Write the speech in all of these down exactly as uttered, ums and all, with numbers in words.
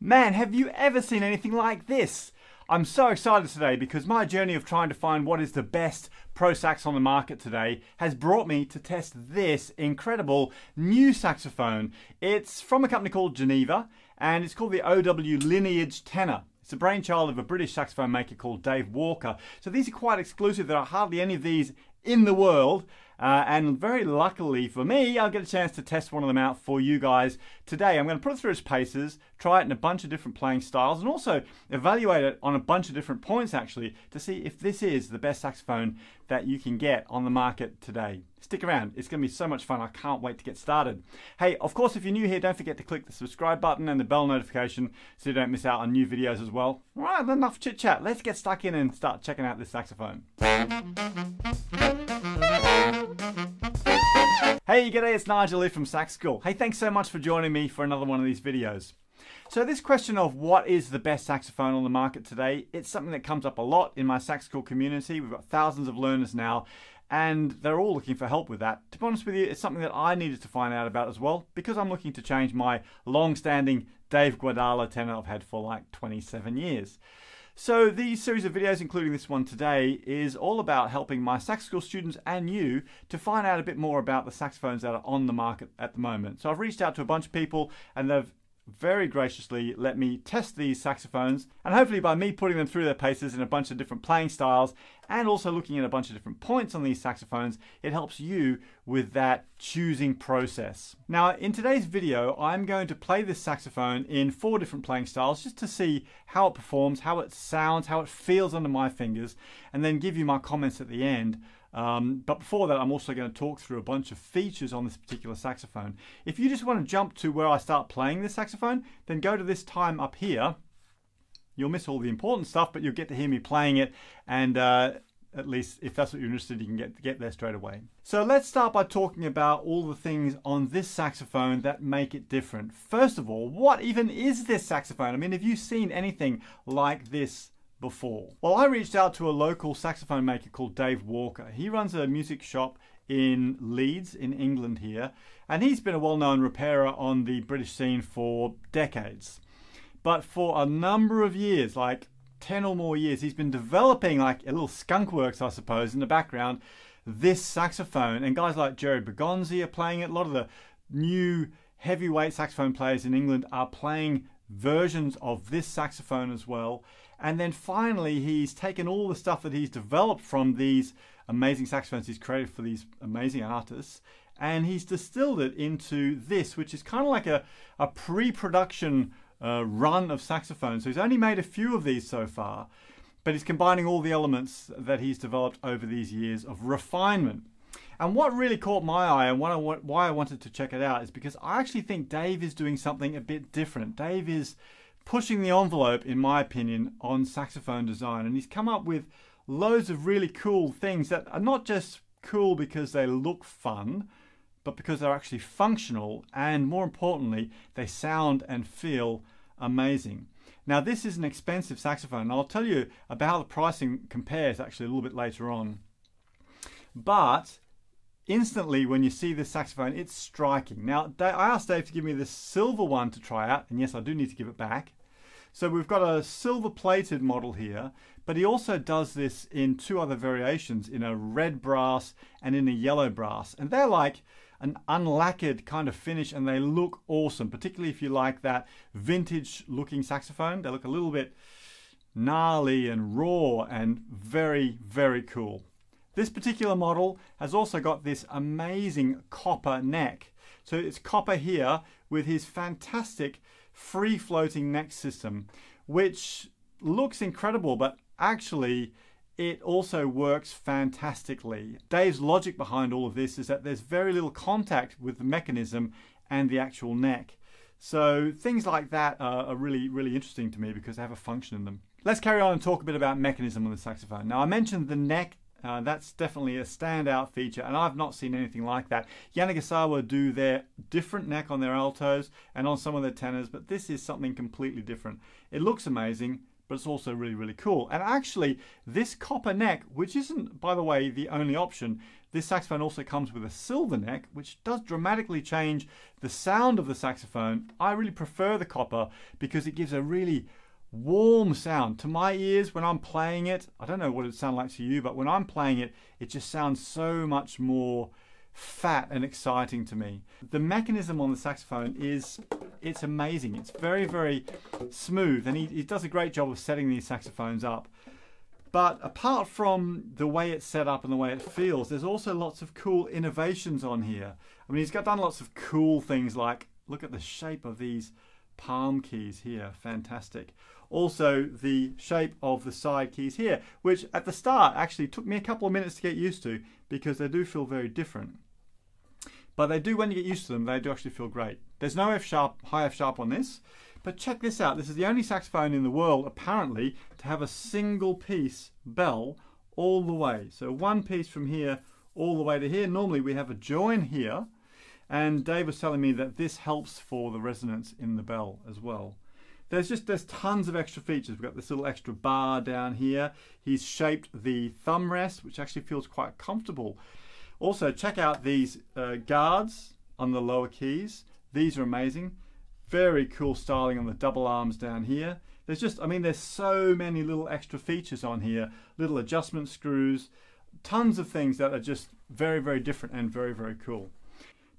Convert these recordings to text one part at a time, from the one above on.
Man, have you ever seen anything like this? I'm so excited today because my journey of trying to find what is the best pro sax on the market today has brought me to test this incredible new saxophone. It's from a company called Geneva and it's called the O W Lineage Tenor. It's a brainchild of a British saxophone maker called Dave Walker. So these are quite exclusive. There are hardly any of these in the world. Uh, and very luckily for me, I'll get a chance to test one of them out for you guys today. I'm going to put it through its paces, try it in a bunch of different playing styles, and also evaluate it on a bunch of different points, actually, to see if this is the best saxophone that you can get on the market today. Stick around. It's going to be so much fun. I can't wait to get started. Hey, of course, if you're new here, don't forget to click the subscribe button and the bell notification so you don't miss out on new videos as well. All right, enough chit-chat. Let's get stuck in and start checking out this saxophone. Hey, g'day, it's Nigel Lee from Sax School. Hey, thanks so much for joining me for another one of these videos. So this question of what is the best saxophone on the market today, it's something that comes up a lot in my Sax School community. We've got thousands of learners now, and they're all looking for help with that. To be honest with you, it's something that I needed to find out about as well, because I'm looking to change my long-standing Dave Guadala tenor I've had for like twenty-seven years. So these series of videos, including this one today, is all about helping my Sax School students and you to find out a bit more about the saxophones that are on the market at the moment. So I've reached out to a bunch of people and they've very graciously let me test these saxophones, and hopefully by me putting them through their paces in a bunch of different playing styles and also looking at a bunch of different points on these saxophones, it helps you with that choosing process. Now, in today's video, I'm going to play this saxophone in four different playing styles just to see how it performs, how it sounds, how it feels under my fingers, and then give you my comments at the end. Um, but before that, I'm also going to talk through a bunch of features on this particular saxophone. If you just want to jump to where I start playing this saxophone, then go to this time up here. You'll miss all the important stuff, but you'll get to hear me playing it, and uh, at least if that's what you're interested in, you can get, get there straight away. So let's start by talking about all the things on this saxophone that make it different. First of all, what even is this saxophone? I mean, have you seen anything like this before? Well, I reached out to a local saxophone maker called Dave Walker. He runs a music shop in Leeds in England here, and he's been a well-known repairer on the British scene for decades. But for a number of years, like ten or more years, he's been developing, like a little skunk works, I suppose, in the background, this saxophone. And guys like Gerard Bagonzi are playing it. A lot of the new heavyweight saxophone players in England are playing versions of this saxophone as well. And then finally, he's taken all the stuff that he's developed from these amazing saxophones he's created for these amazing artists, and he's distilled it into this, which is kind of like a, a pre-production Uh, run of saxophones. So he's only made a few of these so far, but he's combining all the elements that he's developed over these years of refinement. And what really caught my eye, and what I, why I wanted to check it out, is because I actually think Dave is doing something a bit different. Dave is pushing the envelope, in my opinion, on saxophone design, and he's come up with loads of really cool things that are not just cool because they look fun, but because they're actually functional, and more importantly, they sound and feel amazing. Now, this is an expensive saxophone, and I'll tell you about how the pricing compares actually a little bit later on. But instantly, when you see this saxophone, it's striking. Now, I asked Dave to give me this silver one to try out, and yes, I do need to give it back. So we've got a silver-plated model here, but he also does this in two other variations, in a red brass and in a yellow brass. And they're like an unlacquered kind of finish, and they look awesome, particularly if you like that vintage-looking saxophone. They look a little bit gnarly and raw and very, very cool. This particular model has also got this amazing copper neck. So it's copper here with his fantastic free-floating neck system, which looks incredible, but actually it also works fantastically. Dave's logic behind all of this is that there's very little contact with the mechanism and the actual neck. So things like that are, are really, really interesting to me because they have a function in them. Let's carry on and talk a bit about mechanism on the saxophone. Now, I mentioned the neck. Uh, that's definitely a standout feature, and I've not seen anything like that. Yanagisawa do their different neck on their altos and on some of their tenors, but this is something completely different. It looks amazing, but it's also really, really cool. And actually, this copper neck, which isn't, by the way, the only option, This saxophone also comes with a silver neck, which does dramatically change the sound of the saxophone. I really prefer the copper because it gives a really warm sound. To my ears, when I'm playing it, I don't know what it sounds like to you, but when I'm playing it, it just sounds so much more fat and exciting to me. The mechanism on the saxophone is, it's amazing. It's very, very smooth, and he, he does a great job of setting these saxophones up. But apart from the way it's set up and the way it feels, there's also lots of cool innovations on here. I mean, he's got done lots of cool things like, look at the shape of these palm keys here, fantastic. Also the shape of the side keys here, which at the start actually took me a couple of minutes to get used to because they do feel very different. But they do, when you get used to them, they do actually feel great. There's no F sharp, high F sharp on this. But check this out, this is the only saxophone in the world, apparently, to have a single piece bell all the way. So one piece from here all the way to here. Normally we have a join here, and Dave was telling me that this helps for the resonance in the bell as well. There's just, there's tons of extra features. We've got this little extra bar down here. He's shaped the thumb rest, which actually feels quite comfortable. Also, check out these uh, guards on the lower keys. These are amazing. Very cool styling on the double arms down here. There's just, I mean, there's so many little extra features on here. Little adjustment screws, tons of things that are just very, very different and very, very cool.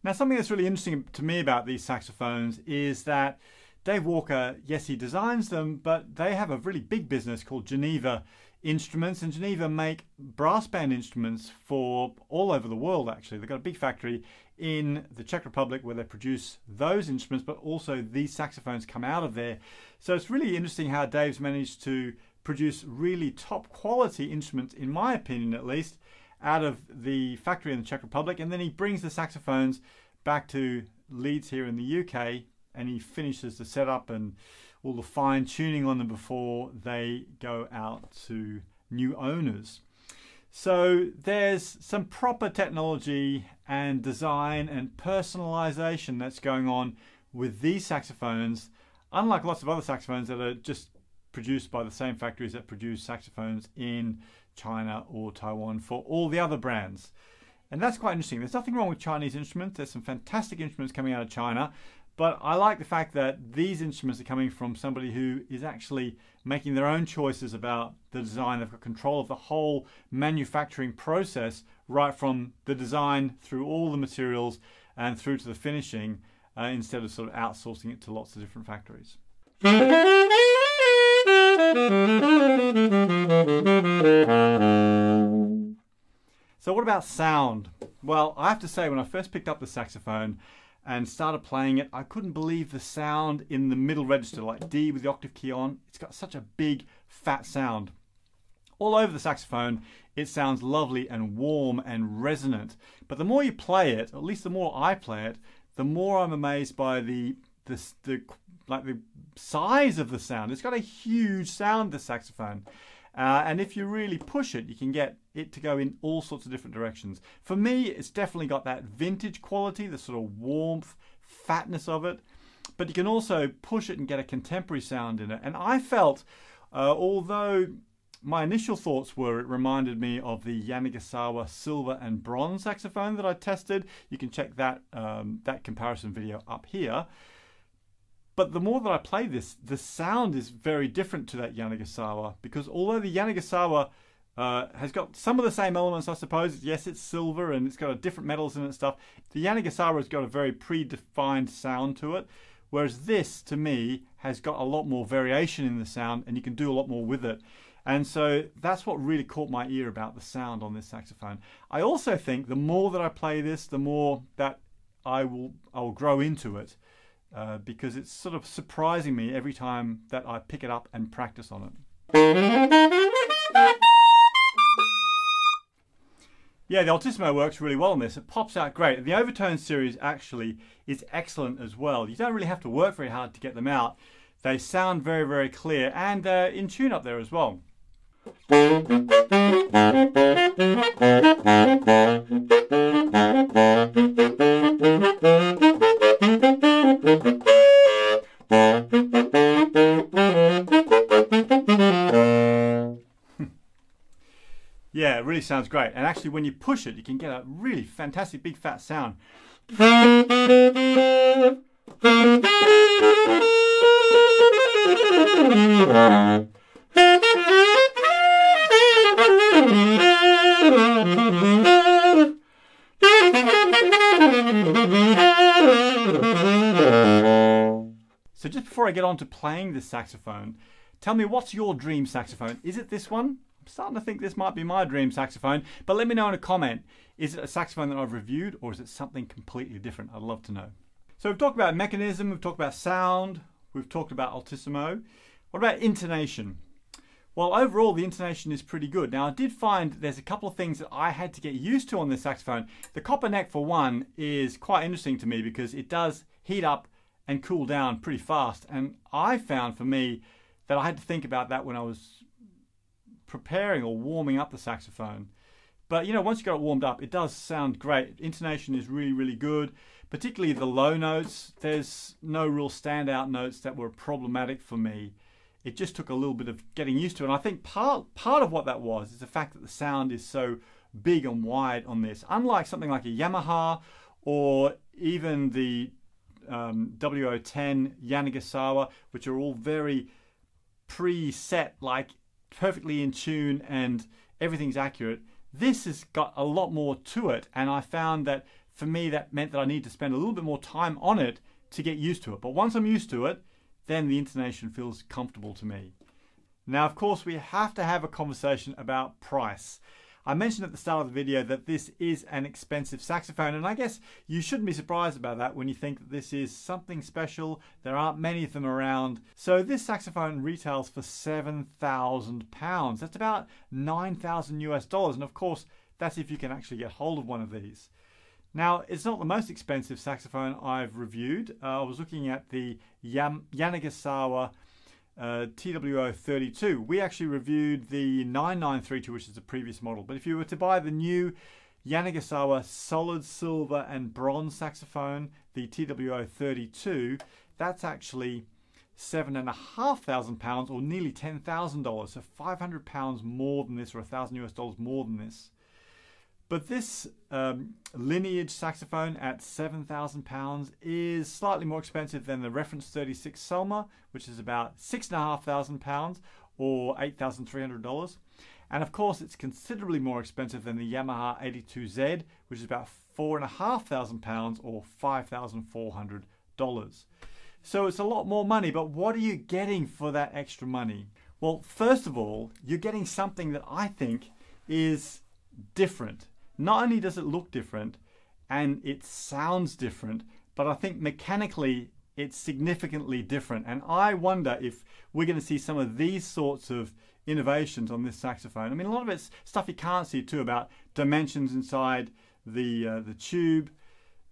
Now, something that's really interesting to me about these saxophones is that Dave Walker, yes, he designs them, but they have a really big business called Geneva Instruments, and Geneva make brass band instruments for all over the world, actually. They've got a big factory in the Czech Republic where they produce those instruments, but also these saxophones come out of there. So it's really interesting how Dave's managed to produce really top quality instruments, in my opinion at least, out of the factory in the Czech Republic, and then he brings the saxophones back to Leeds here in the U K, and he finishes the setup and all the fine tuning on them before they go out to new owners. So there's some proper technology and design and personalization that's going on with these saxophones, unlike lots of other saxophones that are just produced by the same factories that produce saxophones in China or Taiwan for all the other brands. And that's quite interesting. There's nothing wrong with Chinese instruments. There's some fantastic instruments coming out of China, but I like the fact that these instruments are coming from somebody who is actually making their own choices about the design. They've got control of the whole manufacturing process, right from the design through all the materials and through to the finishing, uh, instead of sort of outsourcing it to lots of different factories. So what about sound? Well, I have to say, when I first picked up the saxophone and started playing it, I couldn't believe the sound in the middle register, like D with the octave key on. It's got such a big, fat sound. All over the saxophone, it sounds lovely and warm and resonant. But the more you play it, or at least the more I play it, the more I'm amazed by the, the, the, like the size of the sound. It's got a huge sound, the saxophone. Uh, and if you really push it, you can get it to go in all sorts of different directions. For me, it's definitely got that vintage quality, the sort of warmth, fatness of it. But you can also push it and get a contemporary sound in it. And I felt, uh, although my initial thoughts were it reminded me of the Yanagisawa silver and bronze saxophone that I tested. You can check that, um, that comparison video up here. But the more that I play this, the sound is very different to that Yanagisawa, because although the Yanagisawa uh, has got some of the same elements, I suppose, yes, it's silver and it's got a different metals in it and stuff, the Yanagisawa has got a very predefined sound to it, whereas this, to me, has got a lot more variation in the sound and you can do a lot more with it. And so that's what really caught my ear about the sound on this saxophone. I also think the more that I play this, the more that I will, I will grow into it. Uh, because it's sort of surprising me every time that I pick it up and practice on it. Yeah, the altissimo works really well on this. It pops out great. And the overtone series actually is excellent as well. You don't really have to work very hard to get them out. They sound very, very clear, and uh, in tune up there as well. Yeah, it really sounds great. And actually when you push it, you can get a really fantastic big fat sound. So just before I get on to playing this saxophone, tell me, what's your dream saxophone? Is it this one? I'm starting to think this might be my dream saxophone, but let me know in a comment. Is it a saxophone that I've reviewed, or is it something completely different? I'd love to know. So we've talked about mechanism, we've talked about sound, we've talked about altissimo. What about intonation? Well, overall the intonation is pretty good. Now I did find there's a couple of things that I had to get used to on this saxophone. The copper neck for one is quite interesting to me because it does heat up and cool down pretty fast, and I found for me that I had to think about that when I was preparing or warming up the saxophone. But you know, once you got it warmed up, it does sound great. Intonation is really, really good, particularly the low notes. There's no real standout notes that were problematic for me. It just took a little bit of getting used to it. And I think part, part of what that was is the fact that the sound is so big and wide on this. Unlike something like a Yamaha or even the um, W O ten Yanagisawa, which are all very preset, like perfectly in tune and everything's accurate. This has got a lot more to it, and I found that for me that meant that I need to spend a little bit more time on it to get used to it. But once I'm used to it, then the intonation feels comfortable to me. Now, of course, we have to have a conversation about price. I mentioned at the start of the video that this is an expensive saxophone, and I guess you shouldn't be surprised about that when you think that this is something special. There aren't many of them around. So this saxophone retails for seven thousand pounds. That's about nine thousand US dollars, and of course, that's if you can actually get hold of one of these. Now, it's not the most expensive saxophone I've reviewed. Uh, I was looking at the Yam Yanagisawa Uh, T W O thirty-two. We actually reviewed the nine nine three two, which is the previous model, but if you were to buy the new Yanagisawa solid silver and bronze saxophone, the T W O thirty-two, that's actually seven and a half thousand pounds or nearly ten thousand dollars, so five hundred pounds more than this, or a thousand US dollars more than this. But this um, Lineage saxophone at seven thousand pounds is slightly more expensive than the Reference thirty-six Selmer, which is about six thousand five hundred pounds or eight thousand three hundred dollars. And of course, it's considerably more expensive than the Yamaha eighty-two Z, which is about four thousand five hundred pounds or five thousand four hundred dollars. So it's a lot more money, but what are you getting for that extra money? Well, first of all, you're getting something that I think is different. Not only does it look different and it sounds different, but I think mechanically it's significantly different. And I wonder if we're going to see some of these sorts of innovations on this saxophone. I mean, a lot of it's stuff you can't see too, about dimensions inside the, uh, the tube,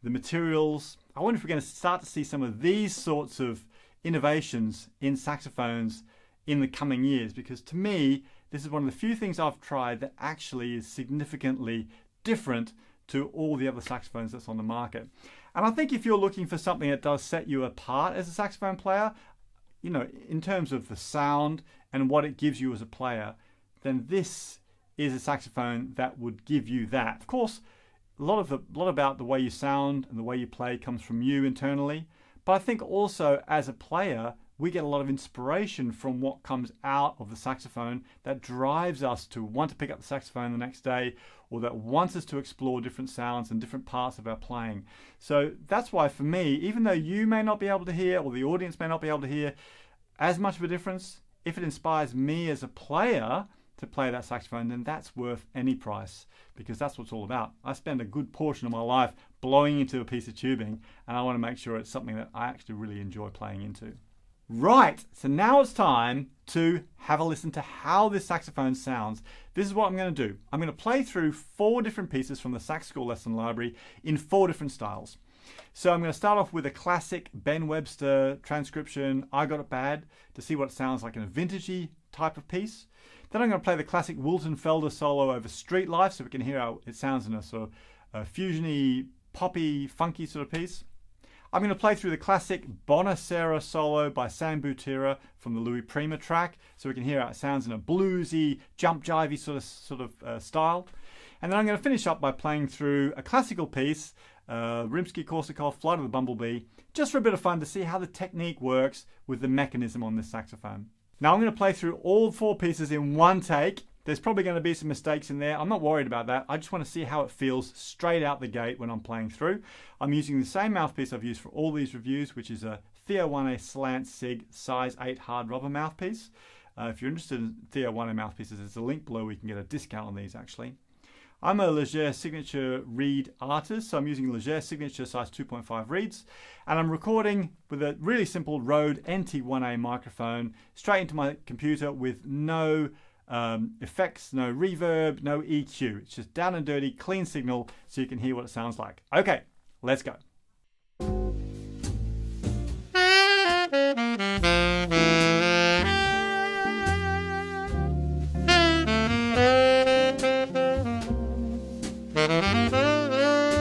the materials. I wonder if we're going to start to see some of these sorts of innovations in saxophones in the coming years, because to me, this is one of the few things I've tried that actually is significantly different to all the other saxophones that's on the market. And I think if you're looking for something that does set you apart as a saxophone player, you know, in terms of the sound and what it gives you as a player, then this is a saxophone that would give you that. Of course, a lot of the, a lot about the way you sound and the way you play comes from you internally, but I think also as a player, we get a lot of inspiration from what comes out of the saxophone that drives us to want to pick up the saxophone the next day, or that wants us to explore different sounds and different parts of our playing. So that's why for me, even though you may not be able to hear, or the audience may not be able to hear as much of a difference, if it inspires me as a player to play that saxophone, then that's worth any price, because that's what it's all about. I spend a good portion of my life blowing into a piece of tubing, and I want to make sure it's something that I actually really enjoy playing into. Right, so now it's time to have a listen to how this saxophone sounds. This is what I'm going to do. I'm going to play through four different pieces from the Sax School lesson library in four different styles. So I'm going to start off with a classic Ben Webster transcription, I Got It Bad, to see what it sounds like in a vintagey type of piece. Then I'm going to play the classic Wilton Felder solo over Street Life, so we can hear how it sounds in a sort of a fusiony, poppy, funky sort of piece. I'm going to play through the classic Bonacera solo by Sam Butera from the Louis Prima track, so we can hear how it sounds in a bluesy, jump jivey sort of, sort of uh, style. And then I'm going to finish up by playing through a classical piece, uh, Rimsky-Korsakov, Flight of the Bumblebee, just for a bit of fun to see how the technique works with the mechanism on this saxophone. Now I'm going to play through all four pieces in one take. There's probably going to be some mistakes in there. I'm not worried about that. I just want to see how it feels straight out the gate when I'm playing through. I'm using the same mouthpiece I've used for all these reviews, which is a Theo one A Slant Sig size eight hard rubber mouthpiece. Uh, if you're interested in Theo one A mouthpieces, there's a link below where you can get a discount on these actually. I'm a Legere Signature reed artist, so I'm using Legere Signature size two point five reeds, and I'm recording with a really simple Rode N T one A microphone straight into my computer with no um, effects, no reverb, no E Q. It's just down and dirty, clean signal, so you can hear what it sounds like. Okay, let's go. Thank you.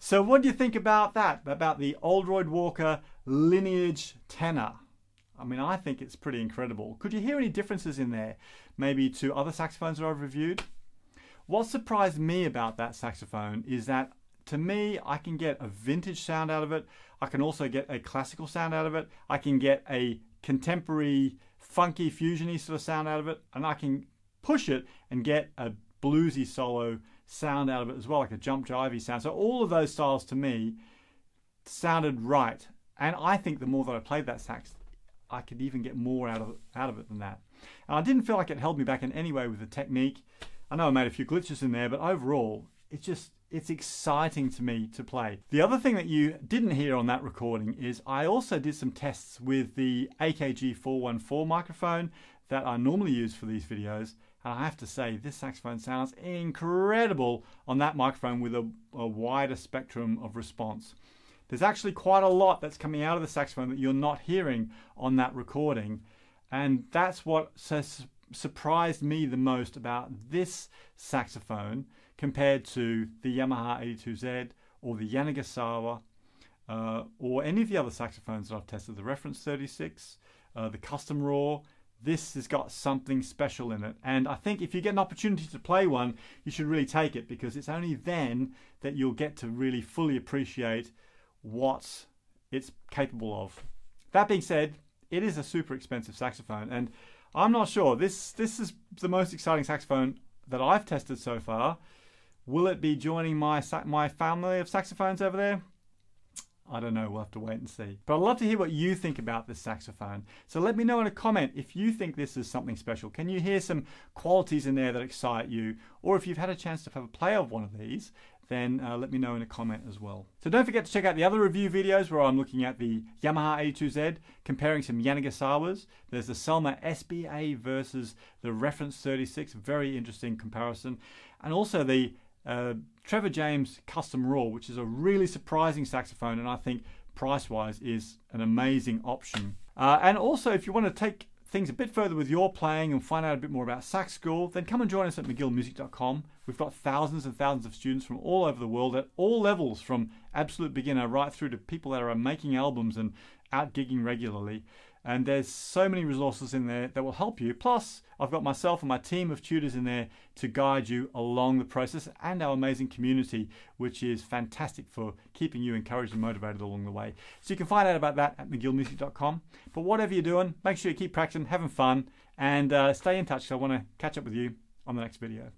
So what do you think about that, about the Oldroyd Walker Lineage Tenor? I mean, I think it's pretty incredible. Could you hear any differences in there, maybe to other saxophones that I've reviewed? What surprised me about that saxophone is that, to me, I can get a vintage sound out of it. I can also get a classical sound out of it. I can get a contemporary, funky, fusion-y sort of sound out of it, and I can push it and get a bluesy solo sound out of it as well, like a jump jivey sound. So all of those styles to me sounded right, and I think the more that I played that sax, I could even get more out of out of it than that. And I didn't feel like it held me back in any way with the technique. I know I made a few glitches in there, but overall, it's just it's exciting to me to play. The other thing that you didn't hear on that recording is I also did some tests with the A K G four one four microphone that I normally use for these videos. And I have to say, this saxophone sounds incredible on that microphone with a, a wider spectrum of response. There's actually quite a lot that's coming out of the saxophone that you're not hearing on that recording. And that's what su- surprised me the most about this saxophone compared to the Yamaha eighty-two Z or the Yanagisawa uh, or any of the other saxophones that I've tested, the Reference thirty-six, uh, the Custom Raw. This has got something special in it, and I think if you get an opportunity to play one, you should really take it, because it's only then that you'll get to really fully appreciate what it's capable of. That being said, it is a super expensive saxophone, and I'm not sure. This, this is the most exciting saxophone that I've tested so far. Will it be joining my, my family of saxophones over there? I don't know, we'll have to wait and see. But I'd love to hear what you think about this saxophone. So let me know in a comment if you think this is something special. Can you hear some qualities in there that excite you? Or if you've had a chance to have a play of one of these, then uh, let me know in a comment as well. So don't forget to check out the other review videos where I'm looking at the Yamaha eighty-two Z, comparing some Yanagisawas. There's the Selmer S B A versus the Reference thirty-six, very interesting comparison. And also the Uh, Trevor James Custom Raw, which is a really surprising saxophone, and I think price-wise is an amazing option. Uh, and also, if you want to take things a bit further with your playing and find out a bit more about sax school, then come and join us at McGill Music dot com. We've got thousands and thousands of students from all over the world at all levels, from absolute beginner right through to people that are making albums and out gigging regularly. And there's so many resources in there that will help you. Plus, I've got myself and my team of tutors in there to guide you along the process, and our amazing community, which is fantastic for keeping you encouraged and motivated along the way. So you can find out about that at McGill Music dot com. But whatever you're doing, make sure you keep practicing, having fun, and uh, stay in touch, because I want to catch up with you on the next video.